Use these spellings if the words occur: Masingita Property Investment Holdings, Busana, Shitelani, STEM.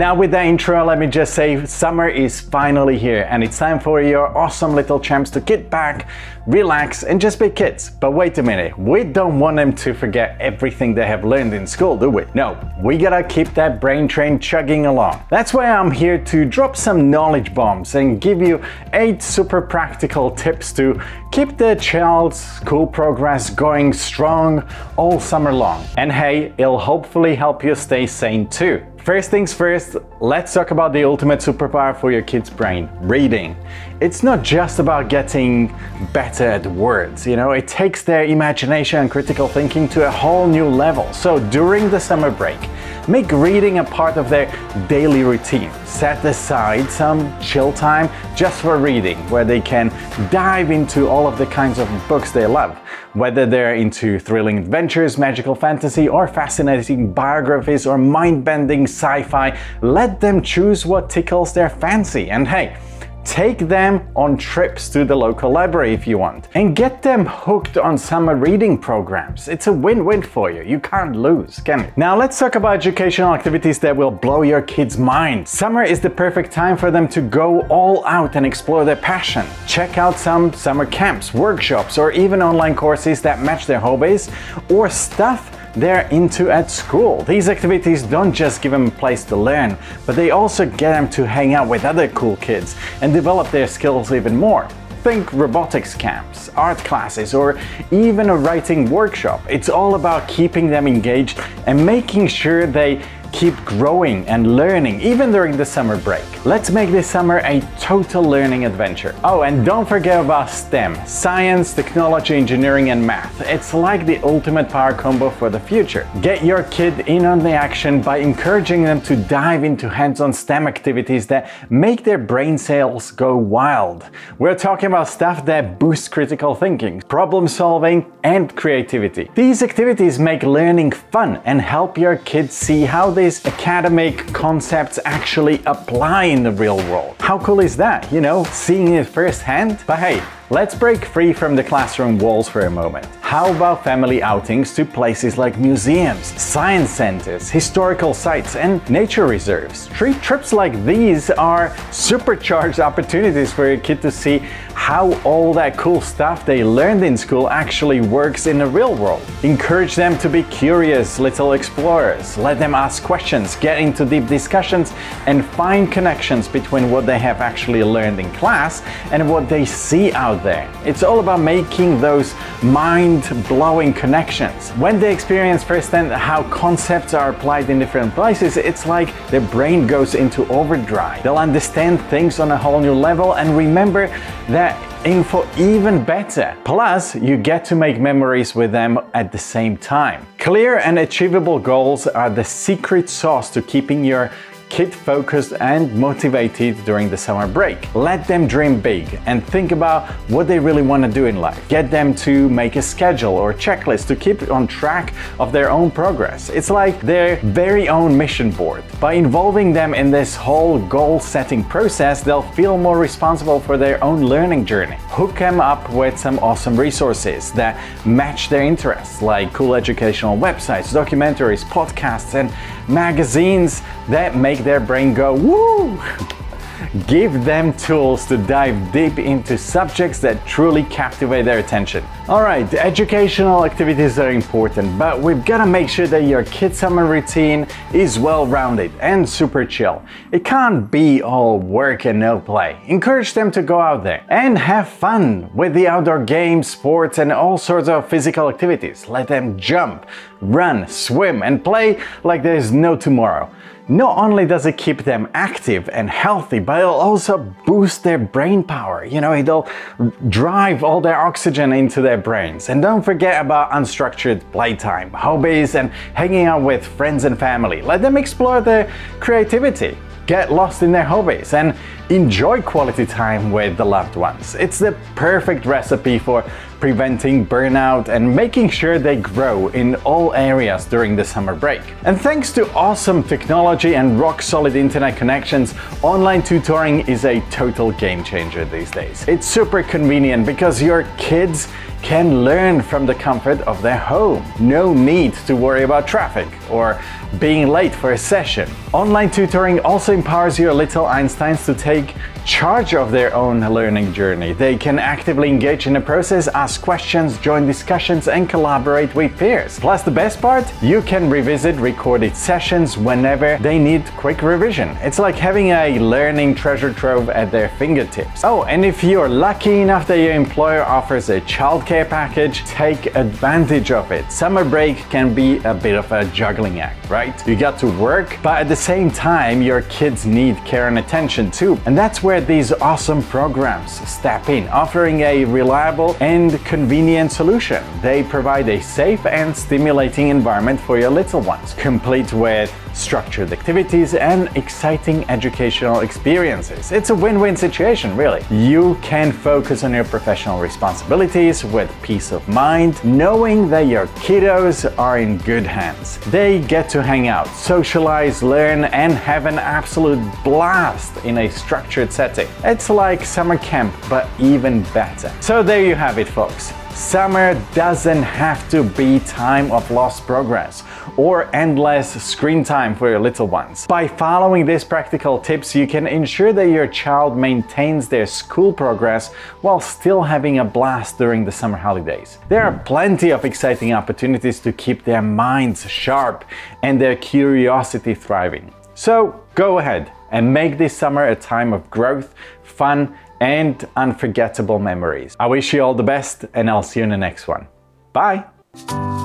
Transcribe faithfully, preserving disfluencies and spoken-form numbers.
Now with that intro, let me just say summer is finally here and it's time for your awesome little champs to get back, relax and just be kids. But wait a minute, we don't want them to forget everything they have learned in school, do we? No, we gotta keep that brain train chugging along. That's why I'm here to drop some knowledge bombs and give you eight super practical tips to keep their child's school progress going strong all summer long. And hey, it'll hopefully help you stay sane too. First things first, let's talk about the ultimate superpower for your kid's brain, reading. It's not just about getting better at words, you know, it takes their imagination and critical thinking to a whole new level. So during the summer break, make reading a part of their daily routine. Set aside some chill time just for reading, where they can dive into all of the kinds of books they love. Whether they're into thrilling adventures, magical fantasy, or fascinating biographies, or mind-bending sci-fi, let them choose what tickles their fancy. And hey, take them on trips to the local library if you want. And get them hooked on summer reading programs. It's a win-win for you. You can't lose, can you? Now let's talk about educational activities that will blow your kids' mind. Summer is the perfect time for them to go all out and explore their passion. Check out some summer camps, workshops, or even online courses that match their hobbies or stuff they're into at school. These activities don't just give them a place to learn, but they also get them to hang out with other cool kids and develop their skills even more. Think robotics camps, art classes, or even a writing workshop. It's all about keeping them engaged and making sure they keep growing and learning even during the summer break. Let's make this summer a total learning adventure. Oh, and don't forget about STEM, science, technology, engineering and math. It's like the ultimate power combo for the future. Get your kid in on the action by encouraging them to dive into hands-on STEM activities that make their brain cells go wild. We're talking about stuff that boosts critical thinking, problem solving and creativity. These activities make learning fun and help your kids see how they these academic concepts actually apply in the real world. How cool is that? You know, seeing it firsthand. But hey, let's break free from the classroom walls for a moment. How about family outings to places like museums, science centers, historical sites, and nature reserves? Trips like these are supercharged opportunities for your kid to see how all that cool stuff they learned in school actually works in the real world. Encourage them to be curious little explorers. Let them ask questions, get into deep discussions, and find connections between what they have actually learned in class and what they see out there. It's all about making those mind blowing connections. When they experience firsthand how concepts are applied in different places, it's like their brain goes into overdrive. They'll understand things on a whole new level and remember that info even better. Plus, you get to make memories with them at the same time. Clear and achievable goals are the secret sauce to keeping your kid focused and motivated during the summer break. Let them dream big and think about what they really want to do in life. Get them to make a schedule or checklist to keep on track of their own progress. It's like their very own mission board. By involving them in this whole goal setting process, they'll feel more responsible for their own learning journey. Hook them up with some awesome resources that match their interests, like cool educational websites, documentaries, podcasts, and magazines that make their brain go woo! Give them tools to dive deep into subjects that truly captivate their attention. Alright, educational activities are important, but we've got to make sure that your kid's summer routine is well-rounded and super chill. It can't be all work and no play. Encourage them to go out there and have fun with the outdoor games, sports and all sorts of physical activities. Let them jump, run, swim and play like there's no tomorrow. Not only does it keep them active and healthy, but it'll also boost their brain power. You know, it'll drive all their oxygen into their brains. And don't forget about unstructured playtime, hobbies, and hanging out with friends and family. Let them explore their creativity, get lost in their hobbies, and enjoy quality time with the loved ones. It's the perfect recipe for preventing burnout and making sure they grow in all areas during the summer break. And thanks to awesome technology and rock-solid internet connections, online tutoring is a total game changer these days. It's super convenient because your kids can learn from the comfort of their home. No need to worry about traffic or being late for a session. Online tutoring also empowers your little Einsteins to take charge of their own learning journey. They can actively engage in the process, ask questions, join discussions, and collaborate with peers. Plus, the best part, you can revisit recorded sessions whenever they need quick revision. It's like having a learning treasure trove at their fingertips. Oh, and if you're lucky enough that your employer offers a childcare package, take advantage of it. Summer break can be a bit of a juggling act, right? You got to work, but at the same time, your kids need care and attention too. And that's where where these awesome programs step in, offering a reliable and convenient solution. They provide a safe and stimulating environment for your little ones, complete with structured activities and exciting educational experiences. It's a win-win situation, really. You can focus on your professional responsibilities with peace of mind, knowing that your kiddos are in good hands. They get to hang out, socialize, learn, and have an absolute blast in a structured setting. It's like summer camp, but even better. So there you have it, folks. Summer doesn't have to be time of lost progress or endless screen time for your little ones. By following these practical tips, you can ensure that your child maintains their school progress while still having a blast during the summer holidays. There are plenty of exciting opportunities to keep their minds sharp and their curiosity thriving. So go ahead and make this summer a time of growth, fun, and unforgettable memories. I wish you all the best, and I'll see you in the next one. Bye!